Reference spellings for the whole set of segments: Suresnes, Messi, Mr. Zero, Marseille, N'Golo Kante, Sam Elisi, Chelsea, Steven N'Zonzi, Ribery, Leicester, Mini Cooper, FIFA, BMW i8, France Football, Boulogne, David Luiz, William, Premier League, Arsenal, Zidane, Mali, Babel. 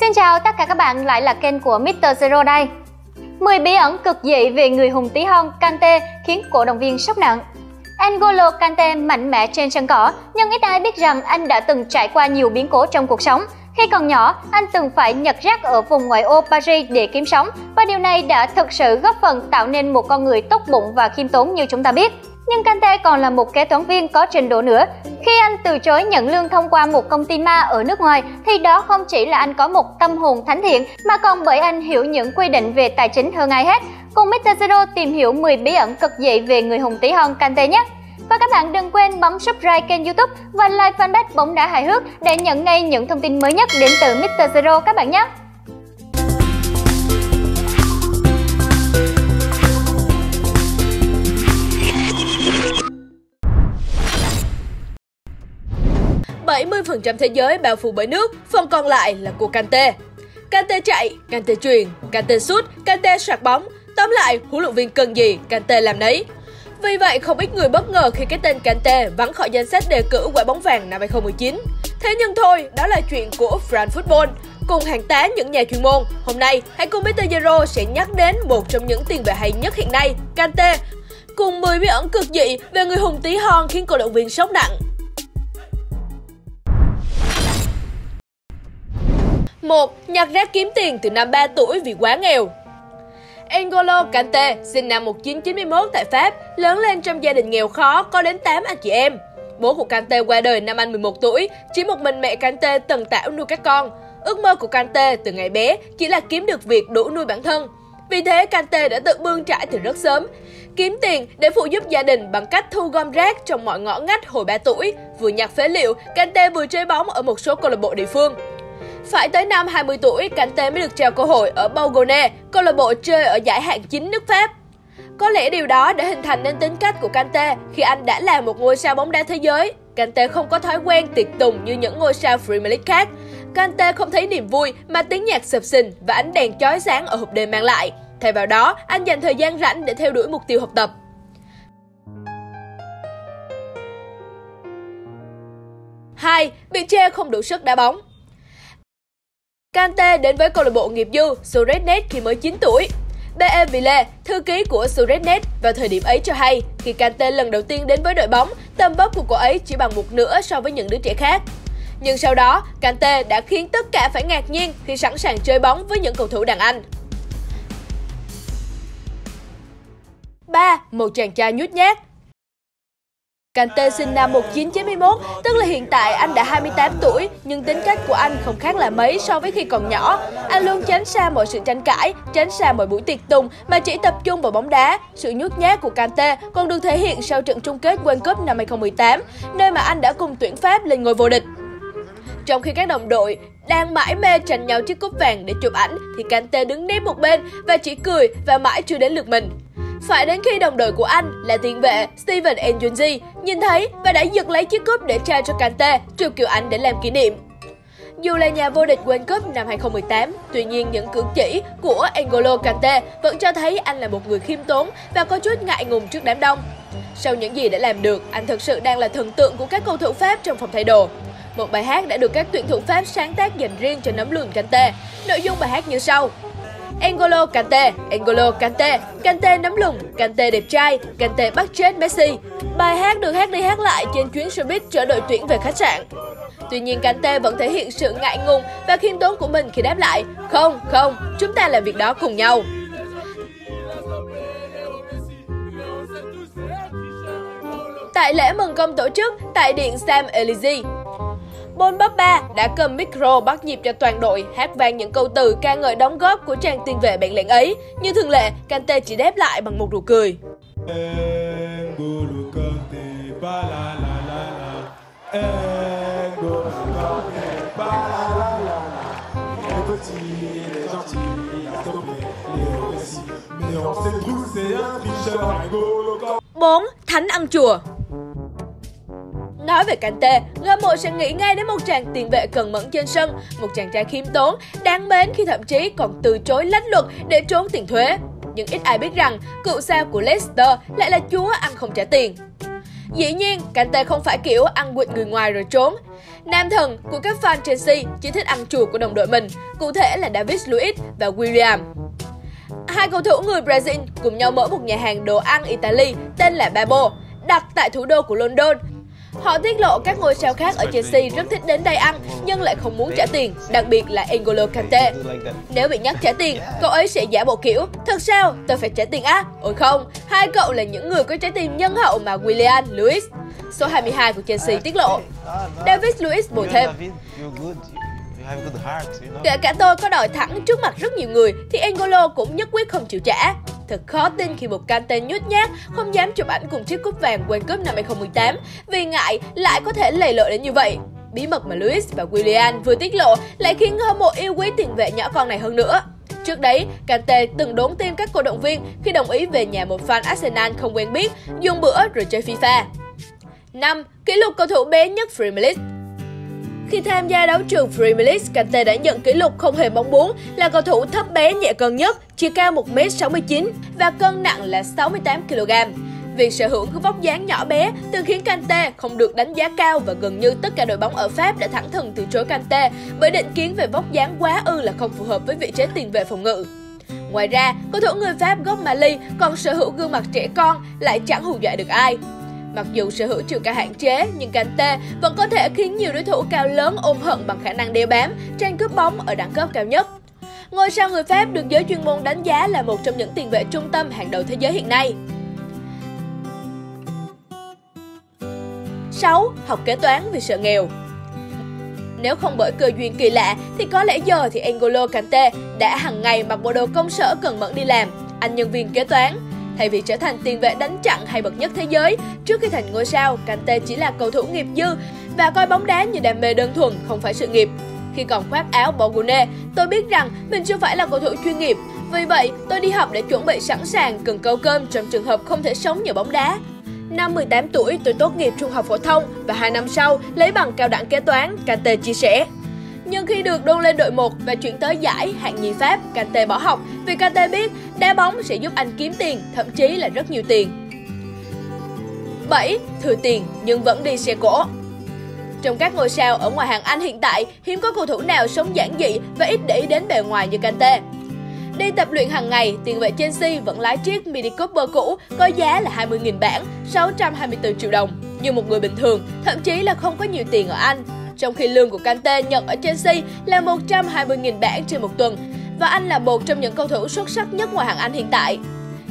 Xin chào tất cả các bạn, lại là kênh của Mr. Zero đây. 10 bí ẩn cực dị về người hùng tí hon Kante khiến cổ động viên sốc nặng. N'Golo Kante mạnh mẽ trên sân cỏ, nhưng ít ai biết rằng anh đã từng trải qua nhiều biến cố trong cuộc sống. Khi còn nhỏ, anh từng phải nhặt rác ở vùng ngoại ô Paris để kiếm sống, và điều này đã thực sự góp phần tạo nên một con người tốt bụng và khiêm tốn như chúng ta biết. Nhưng Kante còn là một kế toán viên có trình độ nữa. Khi anh từ chối nhận lương thông qua một công ty ma ở nước ngoài, thì đó không chỉ là anh có một tâm hồn thánh thiện, mà còn bởi anh hiểu những quy định về tài chính hơn ai hết. Cùng Mr. Zero tìm hiểu 10 bí ẩn cực dị về người hùng tí hon Kante nhé! Và các bạn đừng quên bấm subscribe kênh YouTube và like fanpage Bóng Đá Hài Hước để nhận ngay những thông tin mới nhất đến từ Mr. Zero các bạn nhé! ...70% thế giới bao phủ bởi nước, phần còn lại là của Kante. Kante chạy, Kante truyền, Kante sút, Kante soạt bóng. Tóm lại, huấn luyện viên cần gì, Kante làm nấy. Vì vậy, không ít người bất ngờ khi cái tên Kante vắng khỏi danh sách đề cử quả bóng vàng năm 2019. Thế nhưng thôi, đó là chuyện của France Football. Cùng hàng tá những nhà chuyên môn, hôm nay hãy cùng Mr. Zero sẽ nhắc đến một trong những tiền vệ hay nhất hiện nay, Kante. Cùng 10 bí ẩn cực dị về người hùng tí hon khiến cổ động viên sốc nặng. 1. Nhặt rác kiếm tiền từ năm 3 tuổi vì quá nghèo. N'Golo Kante sinh năm 1991 tại Pháp, lớn lên trong gia đình nghèo khó có đến 8 anh chị em. Bố của Kante qua đời năm anh 11 tuổi, chỉ một mình mẹ Kante tần tảo nuôi các con. Ước mơ của Kante từ ngày bé chỉ là kiếm được việc đủ nuôi bản thân. Vì thế Kante đã tự bươn trải từ rất sớm, kiếm tiền để phụ giúp gia đình bằng cách thu gom rác trong mọi ngõ ngách hồi 3 tuổi. Vừa nhặt phế liệu, Kante vừa chơi bóng ở một số câu lạc bộ địa phương. Phải tới năm 20 tuổi, Kante mới được trao cơ hội ở Boulogne, câu lạc bộ chơi ở giải hạng 9 nước Pháp. Có lẽ điều đó đã hình thành nên tính cách của Kante khi anh đã là một ngôi sao bóng đá thế giới. Kante không có thói quen tiệc tùng như những ngôi sao Premier League khác. Kante không thấy niềm vui mà tiếng nhạc sập sình và ánh đèn chói sáng ở hộp đêm mang lại. Thay vào đó, anh dành thời gian rảnh để theo đuổi mục tiêu học tập. 2. Bị chê không đủ sức đá bóng. Kante đến với câu lạc bộ nghiệp dư Suresnes khi mới 9 tuổi. BMW i8, thư ký của Suresnes vào thời điểm ấy cho hay, khi Kante lần đầu tiên đến với đội bóng, tầm vóc của cô ấy chỉ bằng một nửa so với những đứa trẻ khác. Nhưng sau đó, Kante đã khiến tất cả phải ngạc nhiên khi sẵn sàng chơi bóng với những cầu thủ đàn anh. 3. Một chàng trai nhút nhát. Kante sinh năm 1991, tức là hiện tại anh đã 28 tuổi, nhưng tính cách của anh không khác là mấy so với khi còn nhỏ. Anh luôn tránh xa mọi sự tranh cãi, tránh xa mọi buổi tiệc tùng mà chỉ tập trung vào bóng đá. Sự nhút nhát của Kante còn được thể hiện sau trận chung kết World Cup năm 2018, nơi mà anh đã cùng tuyển Pháp lên ngôi vô địch. Trong khi các đồng đội đang mãi mê tranh nhau chiếc cúp vàng để chụp ảnh, thì Kante đứng nép một bên và chỉ cười và mãi chưa đến lượt mình. Phải đến khi đồng đội của anh là tiền vệ Steven N'Zonzi nhìn thấy và đã giật lấy chiếc cúp để trao cho Kante, trêu kiểu anh để làm kỷ niệm. Dù là nhà vô địch World Cup năm 2018, tuy nhiên những cử chỉ của N'Golo Kante vẫn cho thấy anh là một người khiêm tốn và có chút ngại ngùng trước đám đông. Sau những gì đã làm được, anh thực sự đang là thần tượng của các cầu thủ Pháp trong phòng thay đồ. Một bài hát đã được các tuyển thủ Pháp sáng tác dành riêng cho nấm lùn Kante. Nội dung bài hát như sau: N'Golo Kante, N'Golo Kante, Kante nắm lùng, Kante đẹp trai, Kante bắt chết Messi. Bài hát được hát đi hát lại trên chuyến xe buýt chở đội tuyển về khách sạn. Tuy nhiên Kante vẫn thể hiện sự ngại ngùng và khiêm tốn của mình khi đáp lại: Không, không, chúng ta làm việc đó cùng nhau. 3. Tại lễ mừng công tổ chức tại điện Sam Elisi, Bon Papa đã cầm micro bắt nhịp cho toàn đội, hát vang những câu từ ca ngợi đóng góp của chàng tiền vệ bản lĩnh ấy. Như thường lệ, Kante chỉ đáp lại bằng một nụ cười. Bốn. Thánh ăn chùa. Nói về Kante, người hâm mộ sẽ nghĩ ngay đến một chàng tiền vệ cần mẫn trên sân, một chàng trai khiêm tốn, đáng mến khi thậm chí còn từ chối lách luật để trốn tiền thuế. Nhưng ít ai biết rằng, cựu sao của Leicester lại là chúa ăn không trả tiền. Dĩ nhiên, Kante không phải kiểu ăn quỵt người ngoài rồi trốn. Nam thần của các fan Chelsea chỉ thích ăn chuột của đồng đội mình, cụ thể là David Luiz và William. Hai cầu thủ người Brazil cùng nhau mở một nhà hàng đồ ăn Italy tên là Babel, đặt tại thủ đô của London. Họ tiết lộ các ngôi sao khác ở Chelsea rất thích đến đây ăn nhưng lại không muốn trả tiền, đặc biệt là N'Golo Kante. Nếu bị nhắc trả tiền, cậu ấy sẽ giả bộ kiểu, thật sao, tôi phải trả tiền á? Ôi không, hai cậu là những người có trái tim nhân hậu mà William Luiz, số 22 của Chelsea tiết lộ. David Luiz bổ thêm, kể cả tôi có đòi thẳng trước mặt rất nhiều người thì N'Golo cũng nhất quyết không chịu trả. Thật khó tin khi một Kante nhút nhát không dám chụp ảnh cùng chiếc cúp vàng World Cup năm 2018 vì ngại lại có thể lầy lội đến như vậy. Bí mật mà Luiz và Willian vừa tiết lộ lại khiến hâm mộ yêu quý tiền vệ nhỏ con này hơn nữa. Trước đấy, Kante từng đốn tim các cổ động viên khi đồng ý về nhà một fan Arsenal không quen biết, dùng bữa rồi chơi FIFA. 5. Kỷ lục cầu thủ bé nhất Premier League. Khi tham gia đấu trường Premier League, Kante đã nhận kỷ lục không hề mong muốn là cầu thủ thấp bé nhẹ cân nhất, chỉ cao 1m69 và cân nặng là 68kg. Việc sở hữu cái vóc dáng nhỏ bé từng khiến Kante không được đánh giá cao và gần như tất cả đội bóng ở Pháp đã thẳng thừng từ chối Kante bởi định kiến về vóc dáng quá ư là không phù hợp với vị trí tiền vệ phòng ngự. Ngoài ra, cầu thủ người Pháp gốc Mali còn sở hữu gương mặt trẻ con lại chẳng hù dọa được ai. Mặc dù sở hữu chiều cao hạn chế, nhưng Kante vẫn có thể khiến nhiều đối thủ cao lớn ôm hận bằng khả năng đeo bám, tranh cướp bóng ở đẳng cấp cao nhất. Ngôi sao người Pháp được giới chuyên môn đánh giá là một trong những tiền vệ trung tâm hàng đầu thế giới hiện nay. 6. Học kế toán vì sợ nghèo. Nếu không bởi cơ duyên kỳ lạ thì có lẽ giờ thì N'Golo Kante đã hàng ngày mặc bộ đồ công sở cần mẫn đi làm, anh nhân viên kế toán. Thay vì trở thành tiền vệ đánh chặn hay bậc nhất thế giới, trước khi thành ngôi sao, Kante chỉ là cầu thủ nghiệp dư và coi bóng đá như đam mê đơn thuần, không phải sự nghiệp. Khi còn khoác áo Boulogne, tôi biết rằng mình chưa phải là cầu thủ chuyên nghiệp. Vì vậy, tôi đi học để chuẩn bị sẵn sàng cần câu cơm trong trường hợp không thể sống nhờ bóng đá. Năm 18 tuổi, tôi tốt nghiệp trung học phổ thông và 2 năm sau lấy bằng cao đẳng kế toán, Kante chia sẻ. Nhưng khi được đôn lên đội 1 và chuyển tới giải hạng nhì Pháp, Kante bỏ học vì Kante biết đá bóng sẽ giúp anh kiếm tiền, thậm chí là rất nhiều tiền. 7. Thừa tiền nhưng vẫn đi xe cộ. Trong các ngôi sao ở ngoại hạng Anh hiện tại, hiếm có cầu thủ nào sống giản dị và ít để ý đến bề ngoài như Kante. Đi tập luyện hàng ngày, tiền vệ Chelsea vẫn lái chiếc Mini Cooper cũ có giá là 20.000 bảng, 624 triệu đồng, như một người bình thường, thậm chí là không có nhiều tiền ở Anh. Trong khi lương của Kante nhận ở Chelsea là 120.000 bảng trên một tuần và anh là một trong những cầu thủ xuất sắc nhất ngoại hạng Anh hiện tại.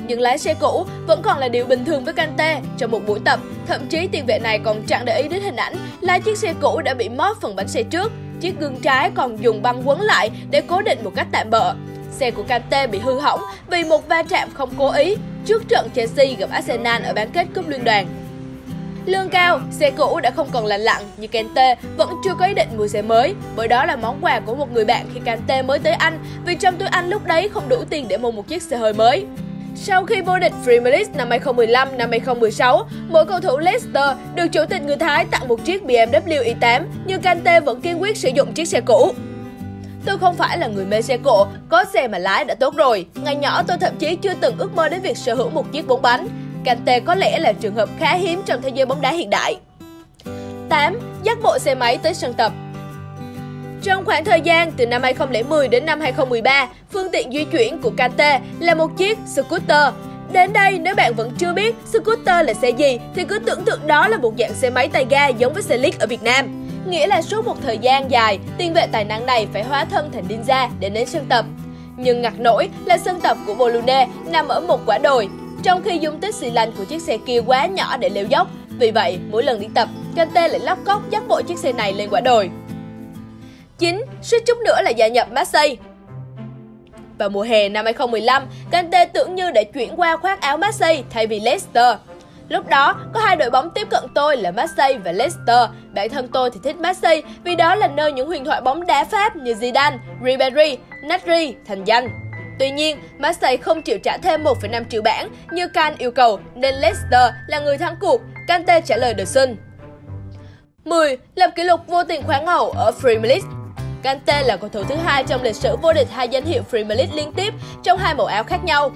Những lái xe cũ vẫn còn là điều bình thường với Kante. Trong một buổi tập, thậm chí tiền vệ này còn chẳng để ý đến hình ảnh là chiếc xe cũ đã bị móp phần bánh xe trước, chiếc gương trái còn dùng băng quấn lại để cố định một cách tạm bợ. Xe của Kante bị hư hỏng vì một va chạm không cố ý trước trận Chelsea gặp Arsenal ở bán kết Cúp Liên đoàn. Lương cao, xe cũ đã không còn lành lặn, nhưng Kante vẫn chưa có ý định mua xe mới, bởi đó là món quà của một người bạn khi Kante mới tới Anh, vì trong túi anh lúc đấy không đủ tiền để mua một chiếc xe hơi mới. Sau khi vô địch Premier League năm 2015, năm 2016, mỗi cầu thủ Leicester được chủ tịch người Thái tặng một chiếc BMW i8, nhưng Kante vẫn kiên quyết sử dụng chiếc xe cũ. Tôi không phải là người mê xe cộ, có xe mà lái đã tốt rồi. Ngày nhỏ tôi thậm chí chưa từng ước mơ đến việc sở hữu một chiếc 4 bánh. Kante có lẽ là trường hợp khá hiếm trong thế giới bóng đá hiện đại. 8. Dắt bộ xe máy tới sân tập. Trong khoảng thời gian từ năm 2010 đến năm 2013, phương tiện di chuyển của Kante là một chiếc scooter. Đến đây, nếu bạn vẫn chưa biết scooter là xe gì thì cứ tưởng tượng đó là một dạng xe máy tay ga giống với xe lít ở Việt Nam. Nghĩa là suốt một thời gian dài, tiền vệ tài năng này phải hóa thân thành ninja để đến sân tập. Nhưng ngặt nỗi là sân tập của Boulogne nằm ở một quả đồi, trong khi dung tích xi lanh của chiếc xe kia quá nhỏ để leo dốc. Vì vậy, mỗi lần đi tập, Kante lại lóc cóc dắt bộ chiếc xe này lên quả đồi. 9. Suýt chút nữa là gia nhập Marseille. Vào mùa hè năm 2015, Kante tưởng như đã chuyển qua khoác áo Marseille thay vì Leicester. Lúc đó, có hai đội bóng tiếp cận tôi là Marseille và Leicester. Bản thân tôi thì thích Marseille vì đó là nơi những huyền thoại bóng đá Pháp như Zidane, Ribery, Nasri thành danh. Tuy nhiên, Marseille không chịu trả thêm 1,5 triệu bảng như Can yêu cầu nên Leicester là người thắng cuộc, Kante trả lời The Sun. 10. Lập kỷ lục vô tình khoáng hậu ở Premier League. Kante là cầu thủ thứ hai trong lịch sử vô địch hai danh hiệu Premier League liên tiếp trong hai màu áo khác nhau.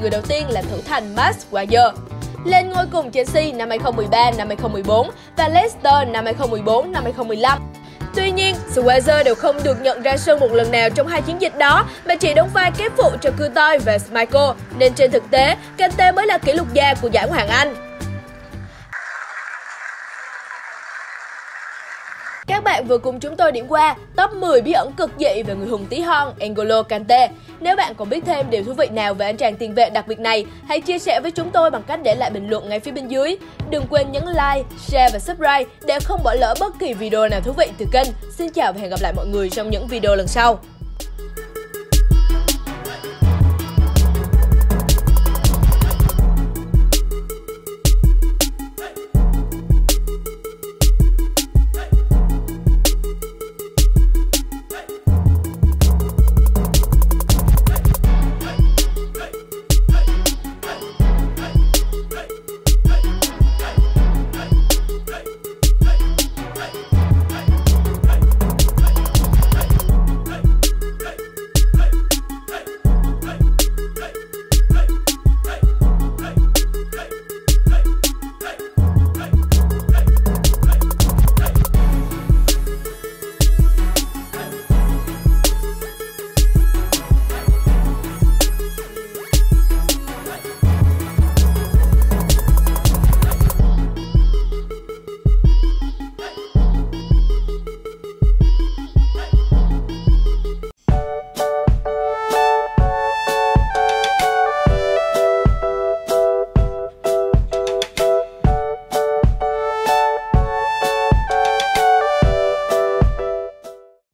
Người đầu tiên là thủ thành Max Weyer, lên ngôi cùng Chelsea năm 2013-2014 và Leicester năm 2014-2015. Tuy nhiên, Suresnes đều không được nhận ra sân một lần nào trong hai chiến dịch đó mà chỉ đóng vai kép phụ cho Kutoi và Schmeichel, nên trên thực tế, Kante mới là kỷ lục gia của giải Ngoại hạng Anh. Các bạn vừa cùng chúng tôi điểm qua top 10 bí ẩn cực dị về người hùng tí hon N'Golo Kante. Nếu bạn còn biết thêm điều thú vị nào về anh chàng tiền vệ đặc biệt này, hãy chia sẻ với chúng tôi bằng cách để lại bình luận ngay phía bên dưới. Đừng quên nhấn like, share và subscribe để không bỏ lỡ bất kỳ video nào thú vị từ kênh. Xin chào và hẹn gặp lại mọi người trong những video lần sau.